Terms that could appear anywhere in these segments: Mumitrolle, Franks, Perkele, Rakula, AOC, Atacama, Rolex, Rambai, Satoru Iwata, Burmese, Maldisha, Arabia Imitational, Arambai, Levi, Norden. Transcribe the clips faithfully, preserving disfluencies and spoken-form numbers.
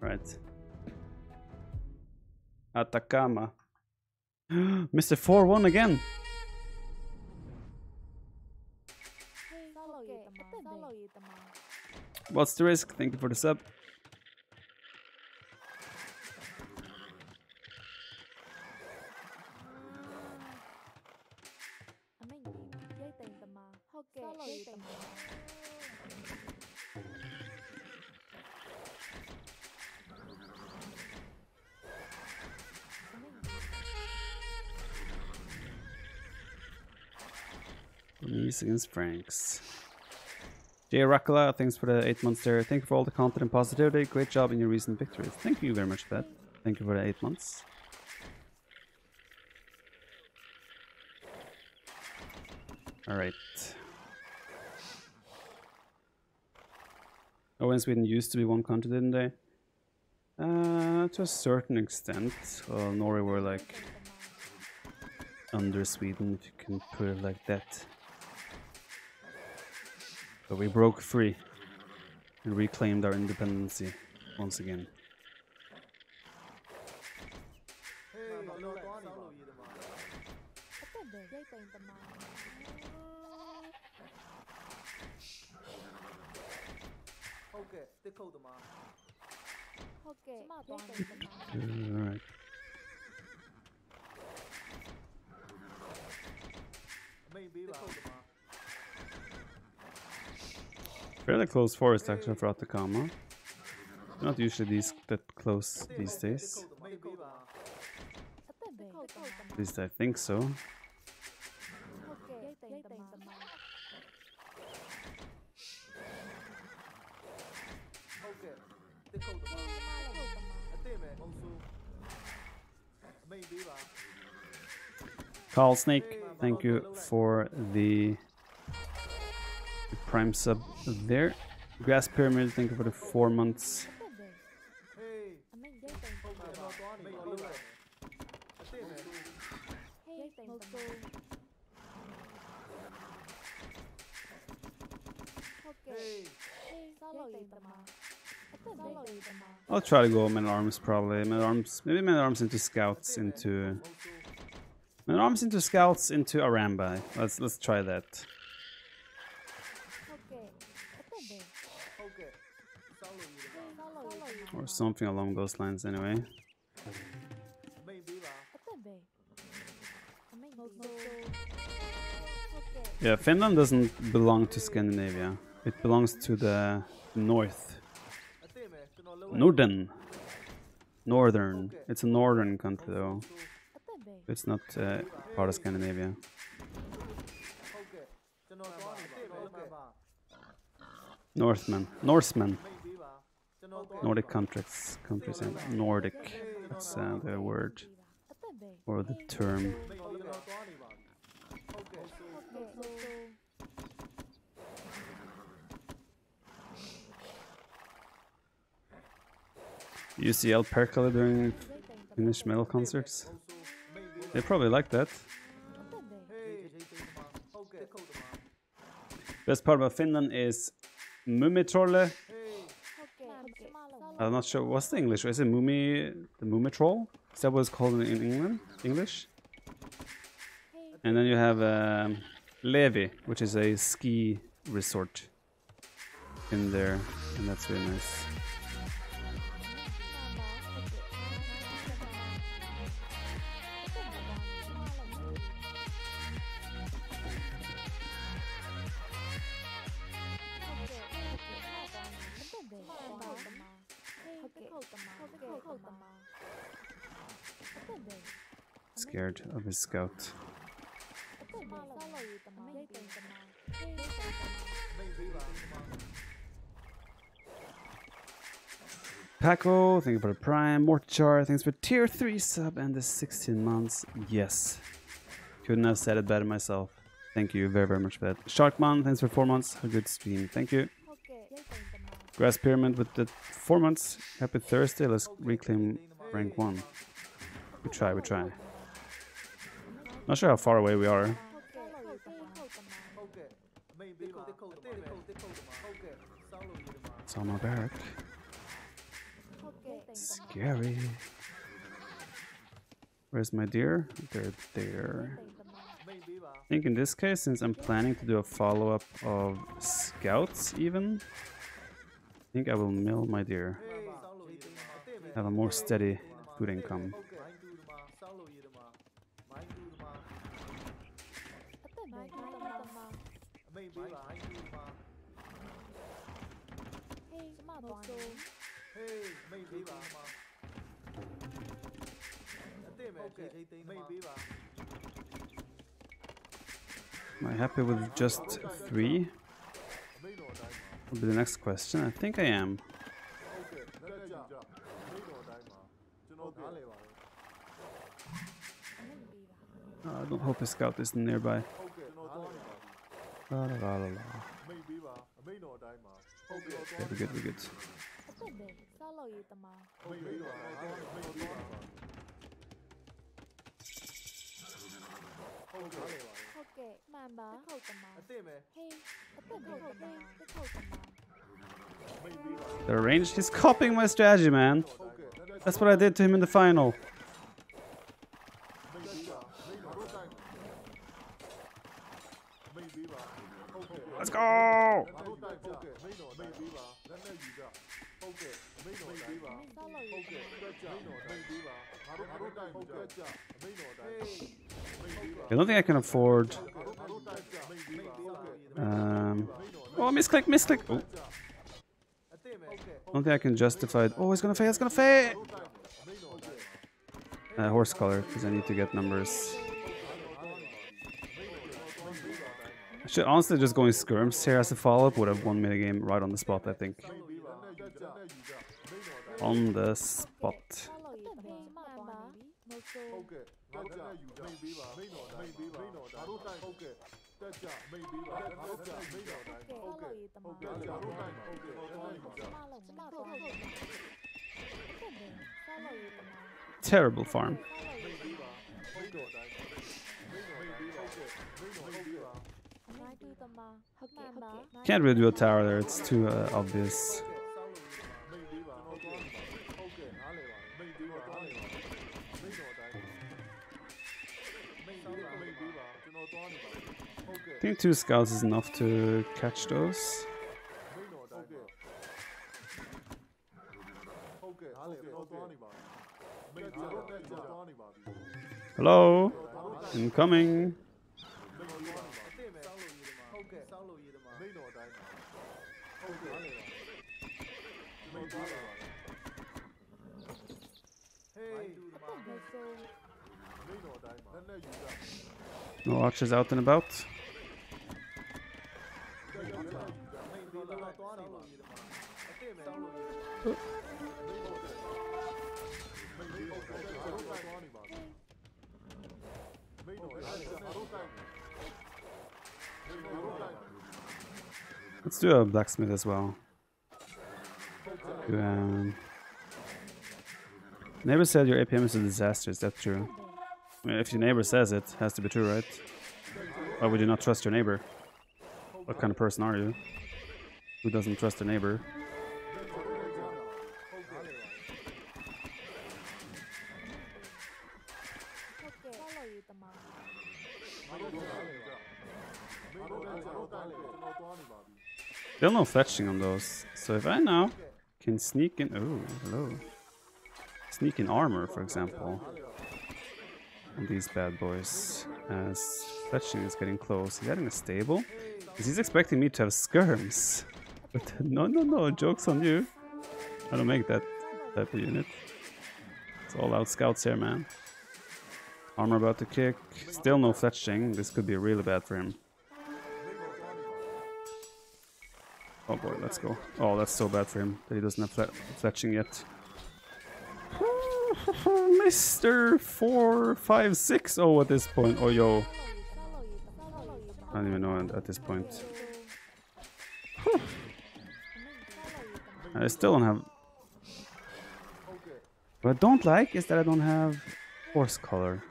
Right. Atacama. Mister four one again. What's the risk? Thank you for the sub. Burmese against Franks. Jay Rakula, thanks for the eight months there. Thank you for all the content and positivity. Great job in your recent victories. Thank you very much for that. Thank you for the eight months. Alright. Oh, and Sweden used to be one country, didn't they? Uh, to a certain extent. Well, Norway were like under Sweden, if you can put it like that. But we broke free and reclaimed our independence once again. All right. Fairly close forest actually for Atacama. Not usually these that close these days. At least I think so. Carl Snake, thank you for the prime sub there. Grass Pyramid, thank you for the four months. I'll try to go men-at-arms probably. Men-at-arms, maybe men-at-arms into scouts into men-at-arms into scouts into Arambai. Let's let's try that. Or something along those lines anyway. Yeah, Finland doesn't belong to Scandinavia. It belongs to the north. Norden. Northern. It's a northern country though. It's not uh, part of Scandinavia. Northmen. Norsemen. Nordic countries. Countries and Nordic. That's uh, the word. Or the term. U C L Perkele during Finnish metal concerts. They probably like that. Best part about Finland is Mumitrolle. I'm not sure what's the English. Is it Mumi the Mumitroll? Is that what it's called in England? English? And then you have um, Levi, which is a ski resort in there, and that's really nice. Scared of his scout. Paco, thank you for the prime. Mortchar, thanks for tier three sub and the sixteen months. Yes. Couldn't have said it better myself. Thank you very, very much for that. Sharkman, thanks for four months. A good stream. Thank you. Grass Pyramid with the four months. Happy Thursday. Let's reclaim rank one. We try, we try. Not sure how far away we are. It's on our barrack. Scary. Where's my deer? They're there. I think in this case, since I'm planning to do a follow-up of scouts even, I think I will mill my deer. Have a more steady food income. Am I happy with just three? Will be the next question. I think I am. Oh, I don't hope a scout is nearby. La, la, la, la. Okay, we're good, we're good. The range, he's copying my strategy, man. That's what I did to him in the final. Let's go! I don't think I can afford. Um, oh, misclick, misclick. Oh. I don't think I can justify it. Oh, it's gonna fail, it's gonna fail! Uh, horse color, because I need to get numbers. I should honestly just going skirms here as a follow-up would have won me the game right on the spot, I think. On the spot. Terrible farm. Can't really do a tower there, it's too uh, obvious. I think two scouts is enough to catch those. Hello, incoming. No archers out and about. Oh. Let's do a blacksmith as well. Um, neighbor said your A P M is a disaster, is that true? I mean, if your neighbor says it, it has to be true, right? Why would you not trust your neighbor? What kind of person are you? Who doesn't trust a neighbor? There's no fetching on those, so if I now can sneak in, oh, hello, sneak in armor, for example, on these bad boys, as fetching is getting close. Is that in a stable? Because he's expecting me to have skirms, but no, no, no, joke's on you. I don't make that type of unit. It's all out scouts here, man. Armor about to kick, still no fetching, this could be really bad for him. Oh boy, let's go. Oh, that's so bad for him that he doesn't have fle fletching yet. Mister four five six oh at this point. Oh, yo. I don't even know at this point. I still don't have... What I don't like is that I don't have horse color.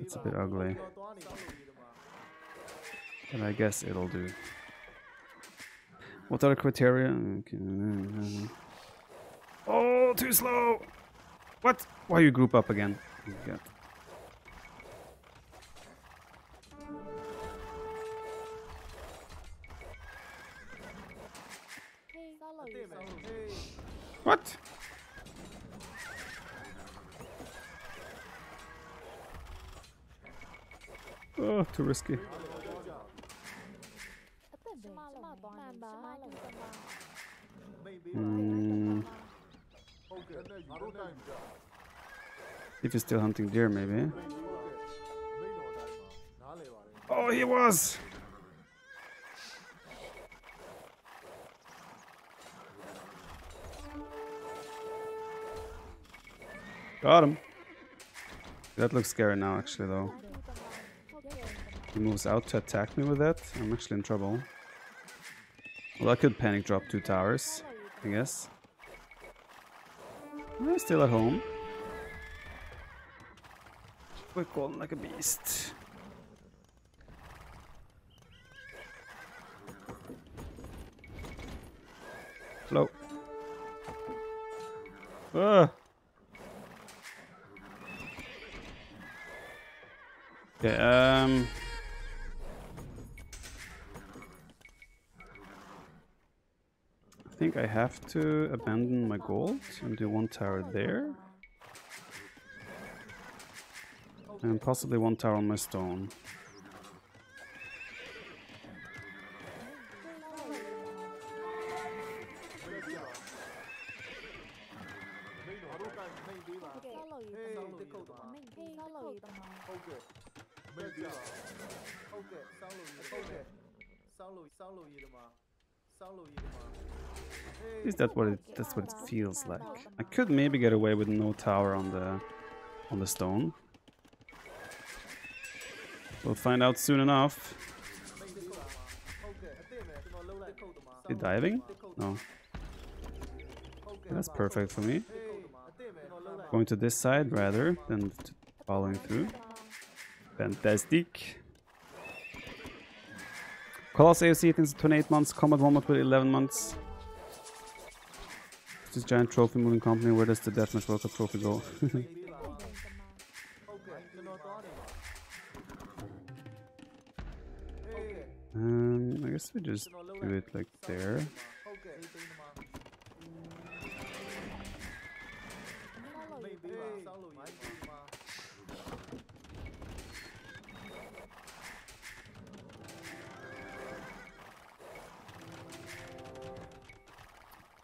It's a bit ugly. But I guess it'll do. What are the criteria? Okay. slow, too slow. What? Why you group up again? Yeah. What? Oh, too risky. Mm. If he's still hunting deer, maybe. Oh, he was! Got him. That looks scary now, actually, though. He moves out to attack me with that. I'm actually in trouble. Well, I could panic drop two towers, I guess. I'm still at home. We're calling like a beast. Hello. Ah. Okay, um... I think I have to abandon my gold and do one tower there. And possibly one tower on my stone. At least that's what it that's what it feels like. I could maybe get away with no tower on the on the stone. We'll find out soon enough. Is he diving? No. That's perfect for me. Going to this side rather than following through. Fantastic. Coloss A O C thinks twenty-eight months, combat one month with eleven months. This giant trophy moving company, where does the Deathmatch World Cup trophy go? um, I guess we just do it like there.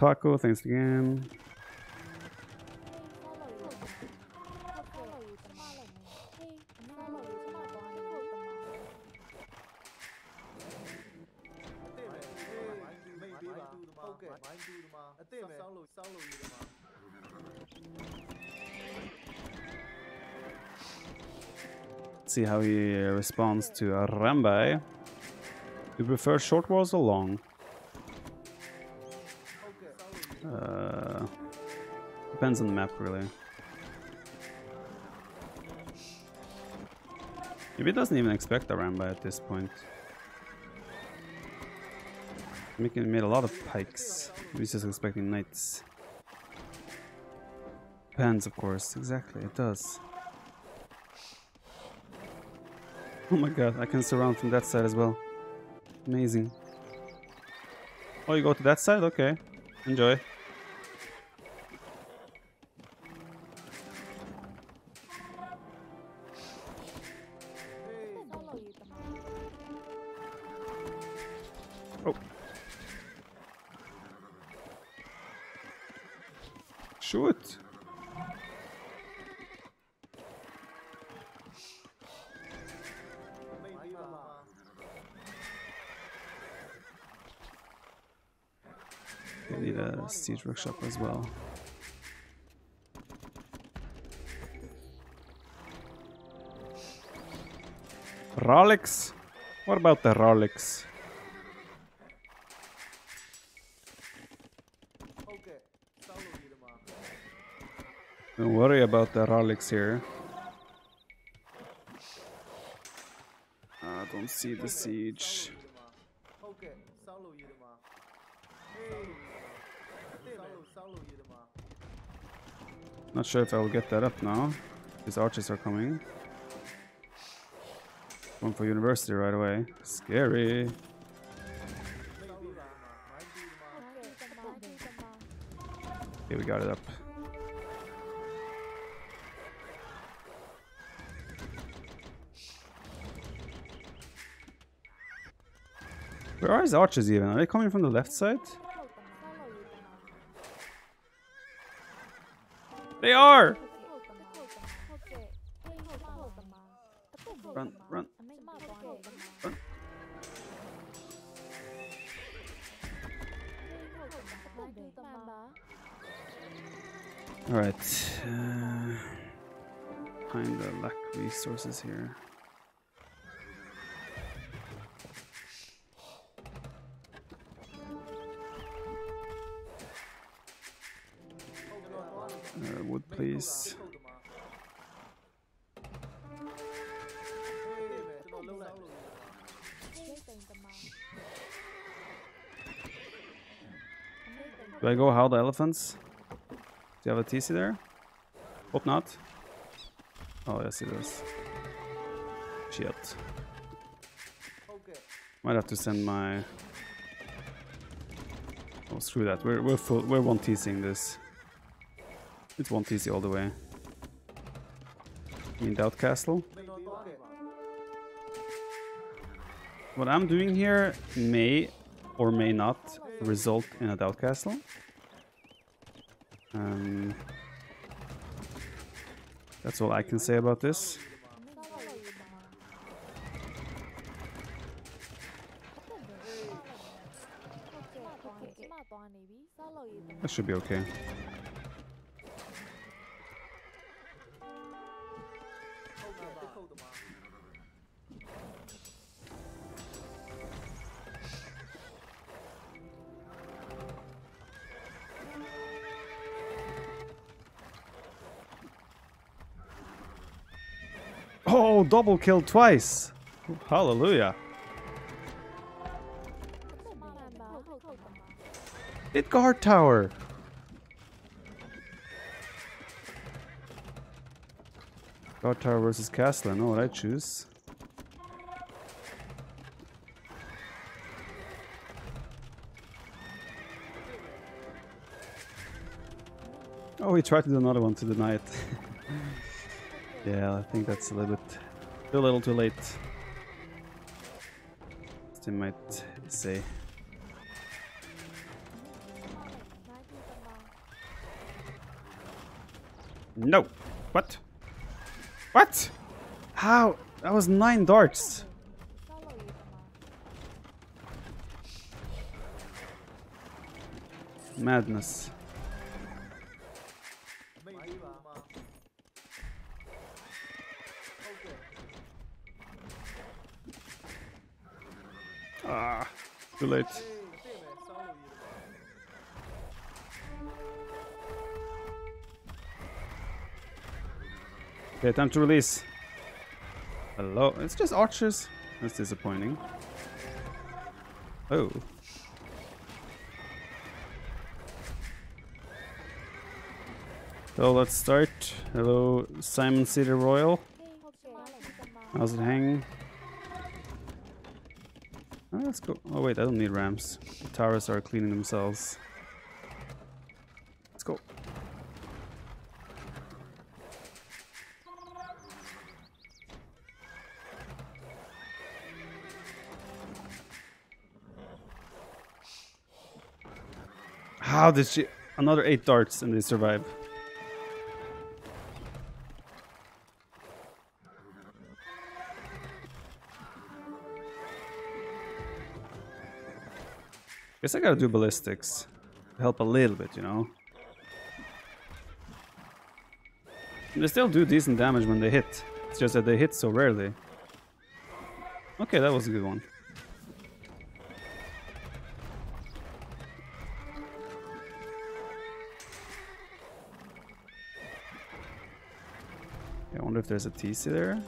Taco, thanks again. Let's see how he responds to Arambai. Do you prefer short wars or long? Uh, depends on the map, really. Maybe it doesn't even expect a Rambai at this point. Making made a lot of pikes. He's just expecting knights. Depends, of course. Exactly, it does. Oh my god, I can surround from that side as well. Amazing. Oh, you go to that side? Okay. Enjoy. Shoot. I need a siege workshop as well. Rolex? What about the Rolex? Don't worry about the Rolex here. I don't see the siege. Not sure if I will get that up now. These archers are coming. Going for university right away. Scary. Okay, we got it up. Where are his archers even? Are they coming from the left side? They are! Run, run, run. Alright. Uh, kinda lack resources here. Uh, wood, please. Do I go howl the elephants? Do you have a T C there? Hope not. Oh, yes, it is. Shit. Might have to send my. Oh, screw that. We're we're full. We're one TCing this. It's one T C all the way. In doubt castle. What I'm doing here may or may not result in a doubt castle. Um, that's all I can say about this. That should be okay. Oh, double kill twice! Hallelujah! Hit guard tower! Guard tower versus castle, I know what I choose. Oh, he tried to do another one to deny it. Yeah, I think that's a little bit, a little too late. They might say. No! What? What? How? That was nine darts! Madness. Ah, too late. Okay, time to release. Hello, it's just archers. That's disappointing. Oh. So let's start. Hello, Simon Cedar Royal. How's it hanging? Let's go. Oh wait, I don't need ramps. The towers are cleaning themselves. Let's go. How did she? Another eight darts and they survive. Guess I gotta do ballistics. Help a little bit, you know. And they still do decent damage when they hit. It's just that they hit so rarely. Okay, that was a good one. I wonder if there's a T C there.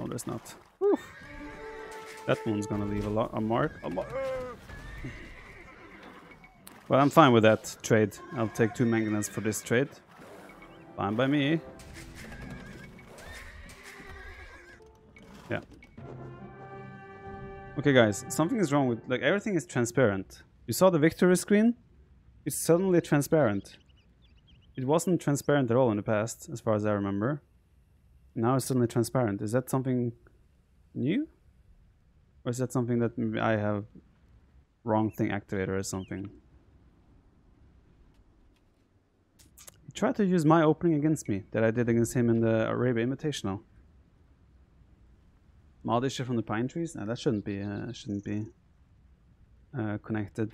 Oh, there's not. Whew. That one's gonna leave a lot a mark. A mar Well, I'm fine with that trade. I'll take two manganese for this trade. Fine by me. Yeah. Okay, guys, something is wrong with... Like, everything is transparent. You saw the victory screen? It's suddenly transparent. It wasn't transparent at all in the past, as far as I remember. Now it's suddenly transparent. Is that something new? Or is that something that maybe I have wrong thing activated or something? He tried to use my opening against me that I did against him in the Arabia Imitational. Maldisha from the pine trees? No, that shouldn't be uh, shouldn't be uh, connected.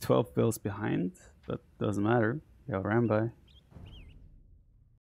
twelve bills behind, but doesn't matter. Yeah, Rambai.